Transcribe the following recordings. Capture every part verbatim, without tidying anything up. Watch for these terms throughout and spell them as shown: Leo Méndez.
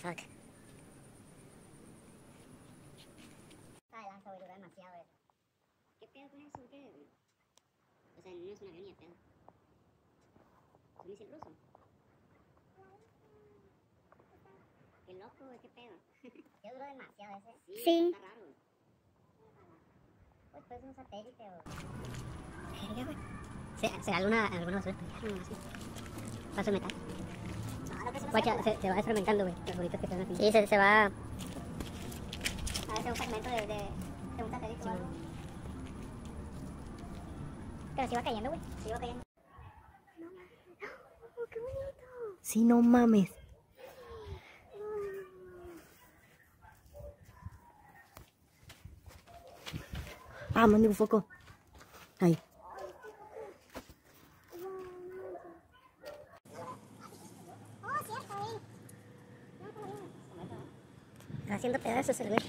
fuck. Para adelante, voy a durar demasiado eso. ¿Qué pedo con eso? ¿Qué? O sea, no es una avión ni de pedo. Es un misil ruso. Qué loco, qué pedo. ¿Ya duró demasiado ese? Sí, sí. Está raro. Pues pues un satélite o... Verga, güey. ¿Será alguna, alguna basura? Paso metal. Guacha, se, se va desfragmentando, güey. Los bolitos que se van así. Sí, se, se va... A ver, un fragmento de, de, de un satélite, sí, o algo. Pero sí va cayendo, güey. Sí va cayendo. No mames. ¡Oh, qué bonito! Sí, no mames. Ah, mande un foco. Ahí. Está haciendo pedazos el güey.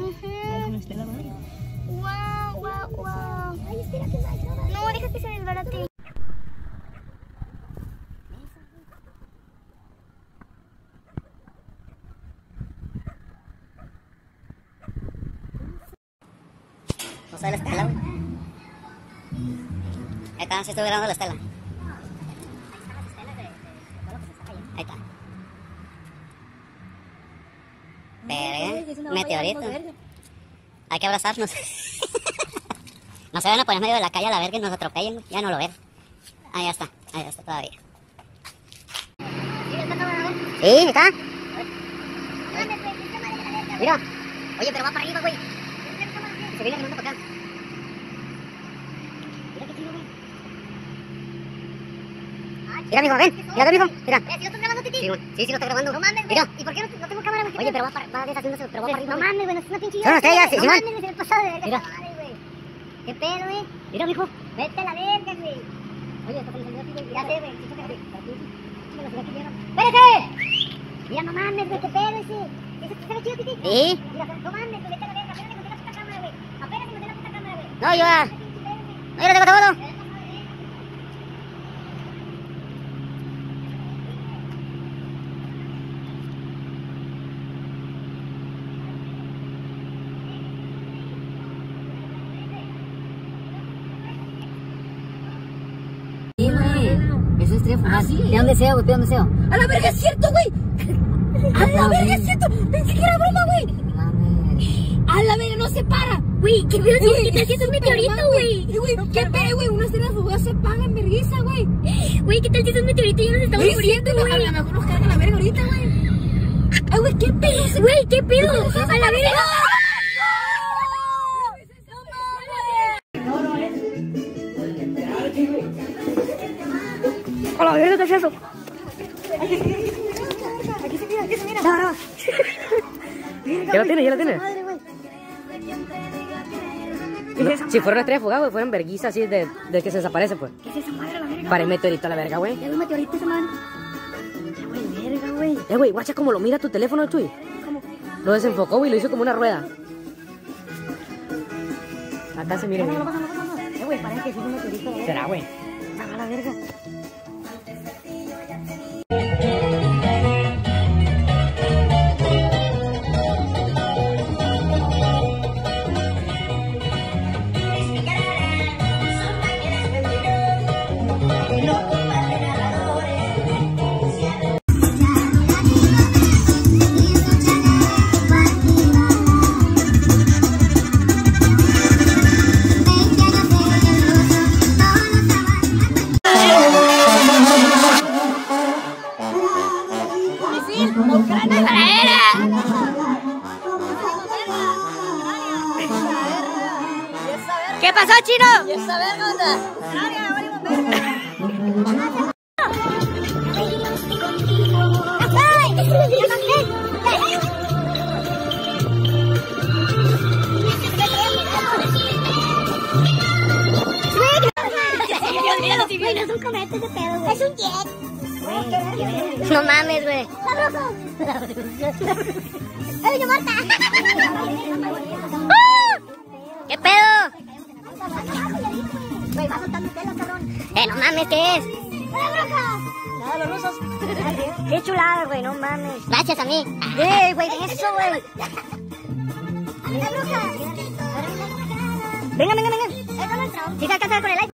No sé la estela, güey. Ahí está, sí estoy grabando la estela. Ahí está. Verga, meteorito. Hay que abrazarnos. No se van a poner medio de la calle a la verga y nos atropellen. Ya no lo ven. Ahí está, ahí está todavía. Sí, está. Mira. Oye, pero va para arriba, güey. Se viene caminando para acá. Mira qué chido, güey. Mira, mijo, ven. Mira, mijo. Mira. ¿Sí lo estás grabando, Titi? Sí, güey. Sí, sí lo está grabando. No mames, güey. Mira. ¿Y por qué no, no tengo cámara, güey? Oye, pero va, para, va deshaciéndose, pero va para arriba. No mames, güey. No es una pinche idea. No, no, está ya. No mames, güey. Se me pasó de verga. Mira. ¿Qué pedo, güey? Mira, mijo. Vete a la verga, güey. Oye, está con el sonido aquí, güey. Mira, güey. ¡Espérate! Mira, no mames, güey. ¿Qué pedo ese? ¿Está bien chido, Titi? Sí. Mira, no mames, güey. Vete a la verga. No, yo ya. No, yo lo tengo todo. Sí, güey. Eso es triunfo. Ah, sí. Te da un deseo, güey. Te da un deseo. A la verga, es cierto, güey. A la verga, es cierto. Pensé que era broma, güey. A la verga, no se para. Güey, ¿qué pedo? ¿Qué tal es un meteorito, güey? ¿Qué pedo, güey? Una cena fugaz se paga en vergüenza, güey. Güey, ¿qué tal si es un meteorito y ya nos estamos muriendo, güey? A lo mejor nos caen a la verga ahorita, güey. Ay, güey, ¿qué pedo? Güey, ¿qué pedo? A la verga. No, no es. A la verga, ¿qué es eso? Aquí se mira, aquí se mira, aquí se mira. No, no. Ya lo tiene, ya lo tiene. Si fueron estrellas fugadas, güey, fueron verguizas así de, de que se desaparecen, pues. ¿Qué es esa madre a la verga? Para el meteorito a la verga, güey. Ya un meteorito esa madre. Ya, güey, verga, güey. Eh, güey, guacha como lo mira tu teléfono, Chuy. ¿Cómo? Lo desenfocó, güey, lo hizo como una rueda. Acá se mira, güey. No, no, no, no, no. Eh, güey, parece que es un meteorito. Será, güey. A la verga. ¿Qué pasó, Chino? ¿Qué es esa verga, onda? ¡Mira los cometas de pedo, güey! ¡Es un jet! No mames, güey. La bruja. Marta. ¿Qué pedo? Güey, va soltando tela, cabrón. Eh, no mames, ¿qué es? La bruja. Nada, los rusos. Qué chulada, güey, no mames. Gracias a mí. Eh, güey, eso, güey. La bruja. Venga, venga, venga. Eso no trae. Si se alcanza con el like.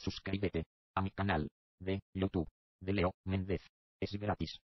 Suscríbete a mi canal de YouTube de Leo Méndez. Es gratis.